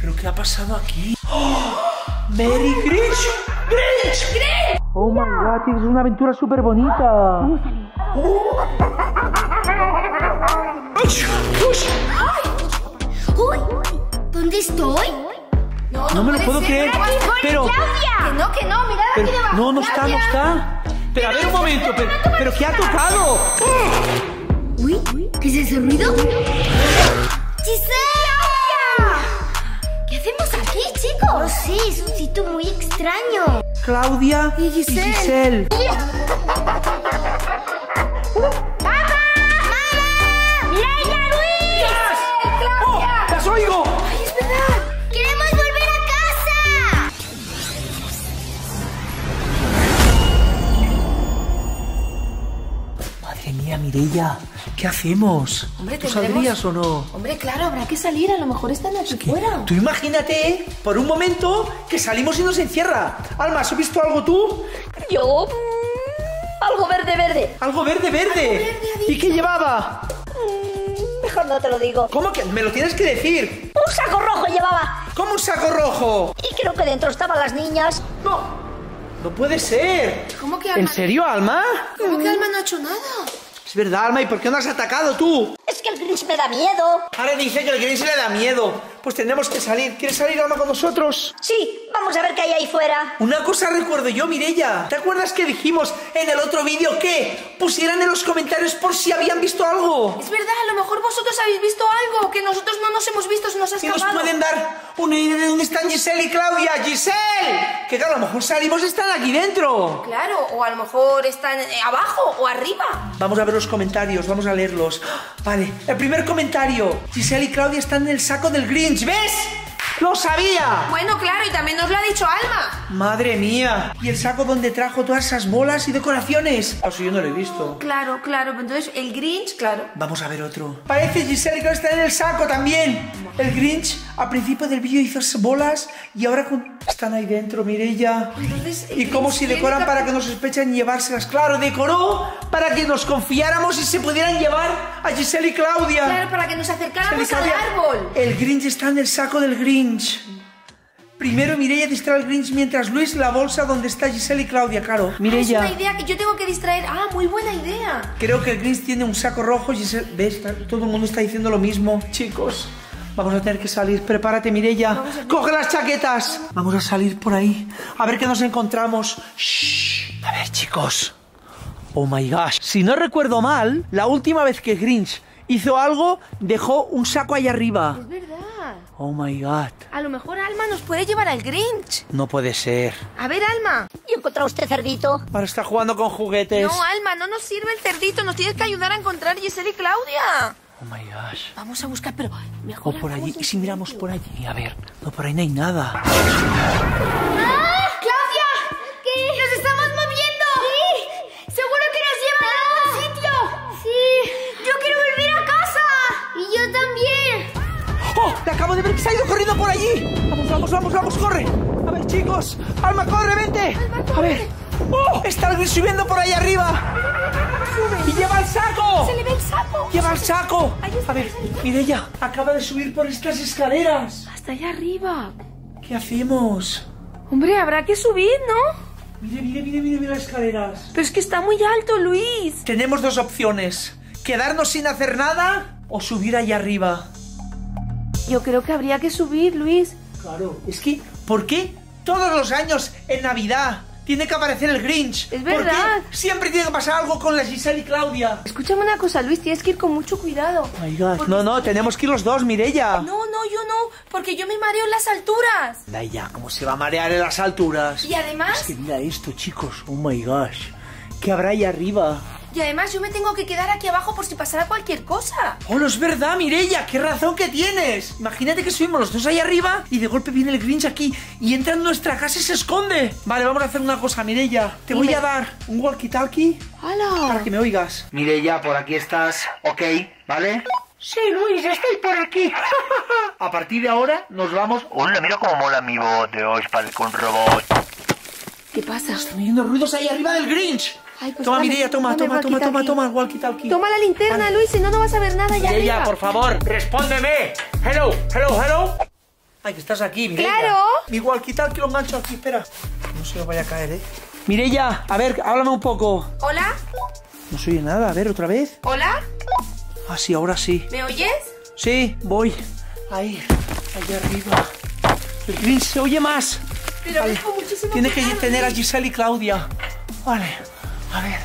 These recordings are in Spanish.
¿Pero qué ha pasado aquí? ¡Oh! ¡Merry Grinch! ¡Grinch! ¡Grinch! ¡Oh, my God! Es una aventura súper bonita. Vamos a salir. ¡Uy! ¿Dónde estoy? No me lo puedo creer. Pero... ¡Claudia! Que no, mirad aquí debajo. No, no está, no está. Pero a ver un momento, pero ¿qué ha tocado? Uy, ¿qué es ese ruido? ¡Gisele! ¿Qué hacemos aquí, chicos? No sé, es un sitio muy extraño. Claudia y Gisele. ¡Papá! ¡Mamá! ¡Mireia, Luis! ¡Claudia! ¡Oh, las oigo! ¡Ay, es verdad! ¡Queremos volver a casa! Madre mía, Mireia. ¿Qué hacemos? Hombre, ¿tú saldrías o no? Hombre, claro, habrá que salir. A lo mejor están aquí fuera. Tú imagínate, por un momento, que salimos y nos encierra. Alma, ¿has visto algo tú? Yo... algo verde, verde. ¿Algo verde, verde? ¿Y qué llevaba? Mejor no te lo digo. ¿Cómo que? Me lo tienes que decir. Un saco rojo llevaba. ¿Cómo un saco rojo? Y creo que dentro estaban las niñas. No, no puede ser. ¿Cómo que Alma? ¿En serio, Alma? ¿Cómo que Alma no ha hecho nada? Es verdad, Alma, ¿y por qué no has atacado tú? Es que el Grinch me da miedo. Ahora dice que el Grinch le da miedo. Pues tendremos que salir. ¿Quieres salir, Alma, con nosotros? Sí, vamos a ver qué hay ahí fuera. Una cosa recuerdo yo, Mireia. ¿Te acuerdas que dijimos en el otro vídeo que pusieran en los comentarios por si habían visto algo? Es verdad, a lo mejor vosotros habéis visto algo que nosotros no nos hemos visto, se nos ha escapado. ¿Y nos pueden dar una idea de dónde están Gisele y Claudia? ¡Gisele! Que claro, a lo mejor salimos y están aquí dentro. Claro, o a lo mejor están abajo o arriba. Vamos a ver los comentarios, vamos a leerlos. Vale, el primer comentario. Gisele y Claudia están en el saco del Grinch, ¿ves? ¡Lo sabía! Bueno, claro, y también nos lo ha dicho Alma. ¡Madre mía! ¿Y el saco donde trajo todas esas bolas y decoraciones? Ah, sí, yo no lo he visto. Claro, claro, entonces el Grinch, claro. Vamos a ver otro. Parece Gisele que está en el saco también. El Grinch al principio del vídeo hizo esas bolas y ahora están ahí dentro, Mireia. Entonces, y como si decoran para que nos sospechen llevárselas. Claro, decoró para que nos confiáramos y se pudieran llevar a Gisele y Claudia. Claro, para que nos acercáramos al árbol. El Grinch está en el saco del Grinch. Primero Mireia distrae al Grinch mientras Luis la bolsa donde está Gisele y Claudia, claro. Mireia. Es una idea que yo tengo que distraer. Ah, muy buena idea. Creo que el Grinch tiene un saco rojo. Gisele, ¿ves? Todo el mundo está diciendo lo mismo. Chicos, vamos a tener que salir. Prepárate, Mireia. Coge las chaquetas. Vamos a salir por ahí. A ver qué nos encontramos. Shh. A ver, chicos. Oh my gosh. Si no recuerdo mal, la última vez que Grinch hizo algo, dejó un saco ahí arriba. Es verdad. Oh my God. A lo mejor Alma nos puede llevar al Grinch. No puede ser. A ver, Alma. ¿Y encontró usted cerdito? Ahora está jugando con juguetes. No, Alma, no nos sirve el cerdito. Nos tienes que ayudar a encontrar Gisele y Claudia. Oh my gosh. Vamos a buscar, pero mejor. O por allí. ¿Y si miramos por allí? A ver. No, por ahí no hay nada. ¡Ah! ¡Claudia! ¿Qué? ¡Nos estamos moviendo! ¡Sí! ¡Seguro que nos llevan a algún sitio! ¡Sí! ¡Yo quiero volver a casa! ¡Y yo también! ¡Oh! ¡Te acabo de ver que se ha ido corriendo por allí! ¡Vamos, vamos, vamos, vamos! ¡Corre! A ver, chicos. ¡Alma, corre, vente! Alma, corre. A ver. ¡Oh! ¡Está alguien subiendo por ahí arriba! ¡Y lleva el saco! ¡Se le ve el saco! ¡Lleva el saco! A ver, Mireia, acaba de subir por estas escaleras. ¡Hasta allá arriba! ¿Qué hacemos? Hombre, habrá que subir, ¿no? Mire, mire, mire, mire, mire las escaleras. Pero es que está muy alto, Luis. Tenemos dos opciones. Quedarnos sin hacer nada o subir allá arriba. Yo creo que habría que subir, Luis. Claro, es que, ¿por qué todos los años en Navidad tiene que aparecer el Grinch? Es verdad. ¿Por qué siempre tiene que pasar algo con la Gisele y Claudia? Escúchame una cosa, Luis, tienes que ir con mucho cuidado. Oh my God. No, no, tenemos que ir los dos, Mireia. No, no, yo no, porque yo me mareo en las alturas. Mireia, ¿cómo se va a marear en las alturas? Y además... Es que mira esto, chicos, oh my gosh. ¿Qué habrá ahí arriba? Y además yo me tengo que quedar aquí abajo por si pasara cualquier cosa. ¡Oh, no es verdad, Mireia! ¡Qué razón que tienes! Imagínate que subimos los dos ahí arriba y de golpe viene el Grinch aquí y entra en nuestra casa y se esconde. Vale, vamos a hacer una cosa, Mireia. Te voy a dar un walkie-talkie para que me oigas. Mireia, por aquí estás, ok, ¿vale? Sí, Luis, estoy por aquí. A partir de ahora nos vamos... ¡Hola, mira cómo mola mi voz de hoy para con robot! ¿Qué pasa? Están oyendo ruidos ahí arriba del Grinch. Ay, pues toma, vale, Mireia, toma el walkie-talkie. Toma la linterna, vale. Luis, si no, no vas a ver nada ya. Mireia, por favor, respóndeme. Hello, hello, hello. Ay, que estás aquí, Mireia. ¡Claro! Igual, quitar que lo engancho aquí, espera. No se lo vaya a caer, ¿eh? Mireia, a ver, háblame un poco. ¿Hola? No se oye nada, a ver, otra vez. ¿Hola? Ah, sí, ahora sí. ¿Me oyes? Sí, voy. Ahí, allá arriba. El Grinch se oye más. Pero vale. Muchísimo. Tiene que tener a Gisele y Claudia. Vale, a ver.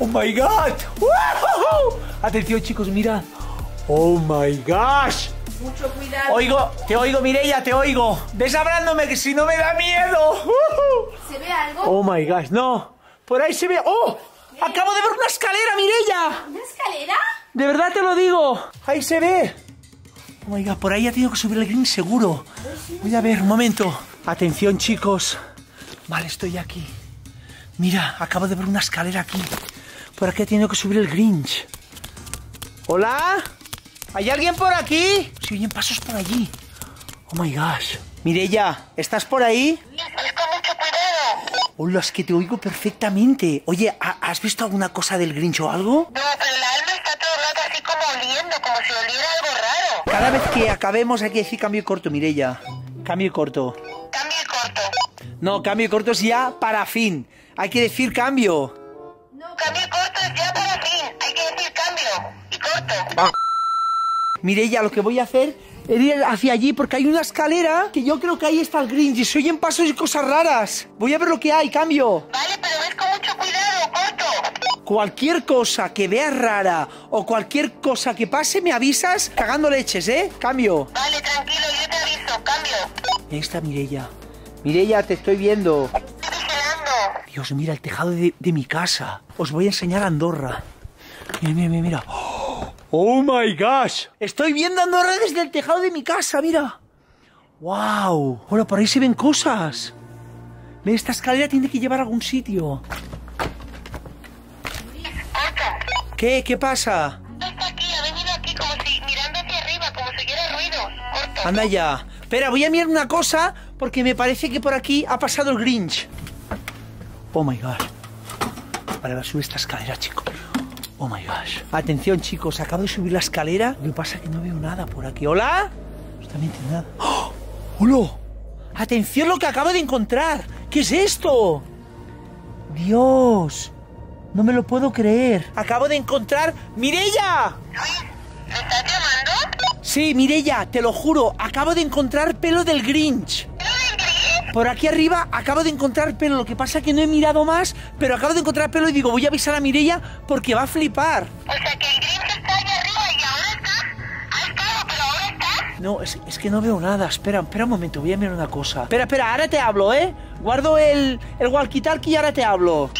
¡Oh, my God! ¡Woohoo! Atención, chicos, mirad. ¡Oh, my gosh! Mucho cuidado. Oigo, te oigo, Mireia, te oigo. Desabrándome, que si no me da miedo. ¿Se ve algo? ¡Oh, my gosh! No, por ahí se ve. ¡Oh! ¿Qué? Acabo de ver una escalera, Mireia. ¿Una escalera? De verdad te lo digo. Ahí se ve. Oh, my God, por ahí ha tenido que subir el Grinch seguro. Voy a ver, un momento. Atención, chicos. Vale, estoy aquí. Mira, acabo de ver una escalera aquí. Por aquí ha tenido que subir el Grinch. ¿Hola? ¿Hay alguien por aquí? Se oyen pasos por allí. Oh my gosh. Mireia, ¿estás por ahí? Hola, es que te oigo perfectamente. Oye, ¿has visto alguna cosa del Grinch o algo? No, pero la Alma está todo el rato así como oliendo, como si oliera algo raro. Cada vez que acabemos hay que decir cambio y corto, Mireia. Cambio y corto. Cambio y corto. No, cambio y corto es ya para fin. Hay que decir cambio. No, cambio y corto es ya para fin. Hay que decir cambio y corto. Ah. Mireia, lo que voy a hacer es ir hacia allí porque hay una escalera que yo creo que ahí está el Grinch y se oyen pasos y cosas raras. Voy a ver lo que hay, cambio. Vale, pero ves con mucho cuidado, corto. Cualquier cosa que veas rara o cualquier cosa que pase me avisas cagando leches, ¿eh? Cambio. Vale, tranquilo, yo te aviso, cambio. Y ahí está Mireia. Mireia, te estoy viendo. Te estoy vigilando. Dios, mira, el tejado de mi casa. Os voy a enseñar Andorra. Mira, mira, mira. ¡Oh, my gosh! Estoy viendo Andorra desde el tejado de mi casa, mira. ¡Wow! Hola, por ahí se ven cosas. Esta escalera tiene que llevar a algún sitio. ¿Qué? ¿Qué pasa? No está aquí, ha venido aquí como si mirando hacia arriba, como si hubiera ruido. Corto. Anda ya. Espera, voy a mirar una cosa porque me parece que por aquí ha pasado el Grinch. ¡Oh, my gosh! Vale, va a subir esta escalera, chicos. Oh my gosh. Atención, chicos, acabo de subir la escalera. Lo que pasa es que no veo nada por aquí. ¿Hola? Justamente nada. ¡Oh! ¡Hola! Atención lo que acabo de encontrar. ¿Qué es esto? Dios. No me lo puedo creer. Acabo de encontrar... ¡Mireia! ¿Me estás llamando? Sí, Mireia, te lo juro. Acabo de encontrar pelo del Grinch. Por aquí arriba acabo de encontrar pelo, lo que pasa es que no he mirado más, pero acabo de encontrar pelo y digo, voy a avisar a Mireia porque va a flipar. O sea, que el Grinch está allá arriba y ahora está... Ha estado, pero ahora está... No, es que no veo nada, espera, espera un momento, voy a mirar una cosa. Espera, espera, ahora te hablo, ¿eh? Guardo el walkie-talkie y ahora te hablo.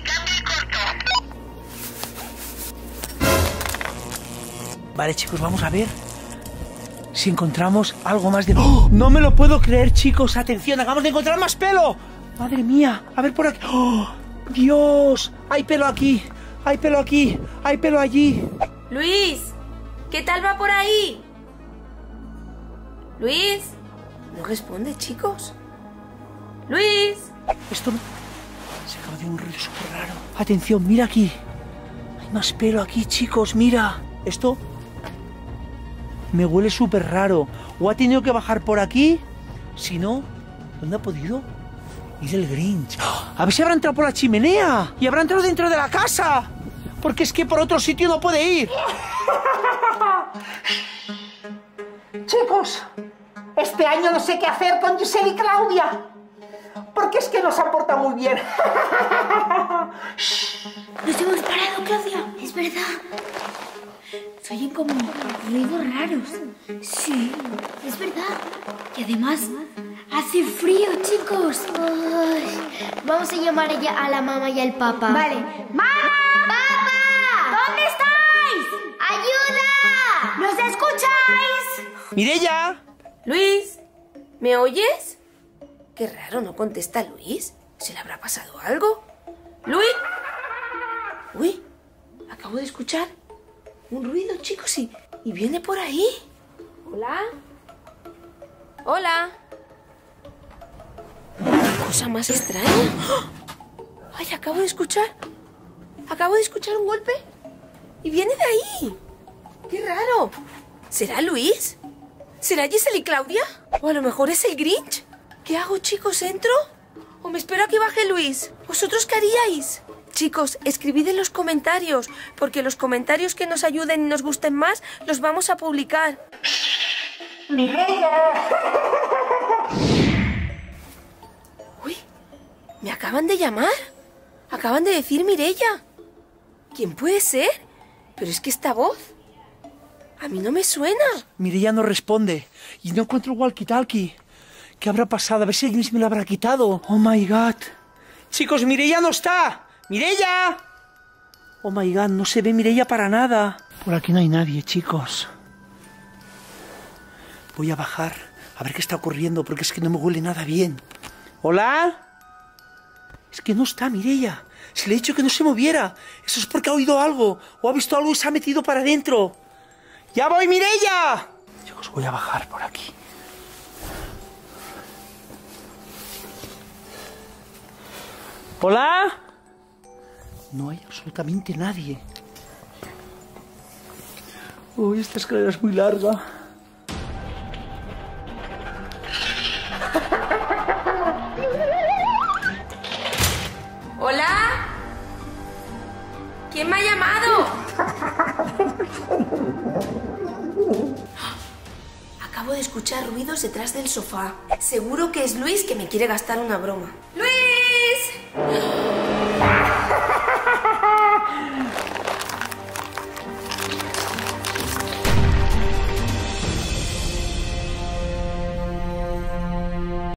Vale, chicos, vamos a ver si encontramos algo más de... ¡Oh! No me lo puedo creer, chicos. Atención, acabamos de encontrar más pelo. Madre mía, a ver por aquí. ¡Oh! Dios, hay pelo aquí. Hay pelo aquí, hay pelo allí. Luis, ¿qué tal va por ahí? Luis, no responde, chicos. Luis. Esto se acaba de un ruido súper raro. Atención, mira aquí. Hay más pelo aquí, chicos, mira. Esto... me huele súper raro. O ha tenido que bajar por aquí. Si no, ¿dónde ha podido ir el Grinch? A ver si habrá entrado por la chimenea. Y habrá entrado dentro de la casa. Porque es que por otro sitio no puede ir. Chicos, este año no sé qué hacer con Gisele y Claudia. Porque es que nos han portado muy bien. Nos hemos parado, Claudia. Es verdad. Se oyen como ruidos raros. Sí, es verdad. Y además, hace frío, chicos. Ay, vamos a llamar a la mamá y al papá. Vale. ¡Mamá! ¡Papá! ¿Dónde estáis? ¡Ayuda! ¿Nos escucháis? Mireia. Luis, ¿me oyes? Qué raro, no contesta Luis. ¿Se le habrá pasado algo? ¡Luis! Uy, acabo de escuchar un ruido, chicos, y viene por ahí. ¿Hola? ¿Hola? ¿Qué cosa más extraña? ¡Ay, acabo de escuchar! Acabo de escuchar un golpe y viene de ahí. ¡Qué raro! ¿Será Luis? ¿Será Gisele y Claudia? ¿O a lo mejor es el Grinch? ¿Qué hago, chicos? ¿Entro? ¿O me espero a que baje Luis? ¿Vosotros qué haríais? Chicos, escribid en los comentarios, porque los comentarios que nos ayuden y nos gusten más los vamos a publicar. ¡Mireia! Uy, me acaban de llamar. Acaban de decir Mireia. ¿Quién puede ser? Pero es que esta voz... a mí no me suena. Mireia no responde. Y no encuentro walkie-talkie. ¿Qué habrá pasado? A ver si el Grinch me lo habrá quitado. ¡Oh, my God! Chicos, Mireia no está. ¡Mireia! ¡Oh, my God! No se ve Mireia para nada. Por aquí no hay nadie, chicos. Voy a bajar a ver qué está ocurriendo, porque es que no me huele nada bien. ¿Hola? Es que no está Mireia. Se le he dicho que no se moviera. Eso es porque ha oído algo, o ha visto algo y se ha metido para adentro. ¡Ya voy, Mireia! Chicos, voy a bajar por aquí. ¿Hola? No hay absolutamente nadie. Uy, esta escalera es muy larga. ¿Hola? ¿Quién me ha llamado? Acabo de escuchar ruidos detrás del sofá. Seguro que es Luis, que me quiere gastar una broma. ¡Luis!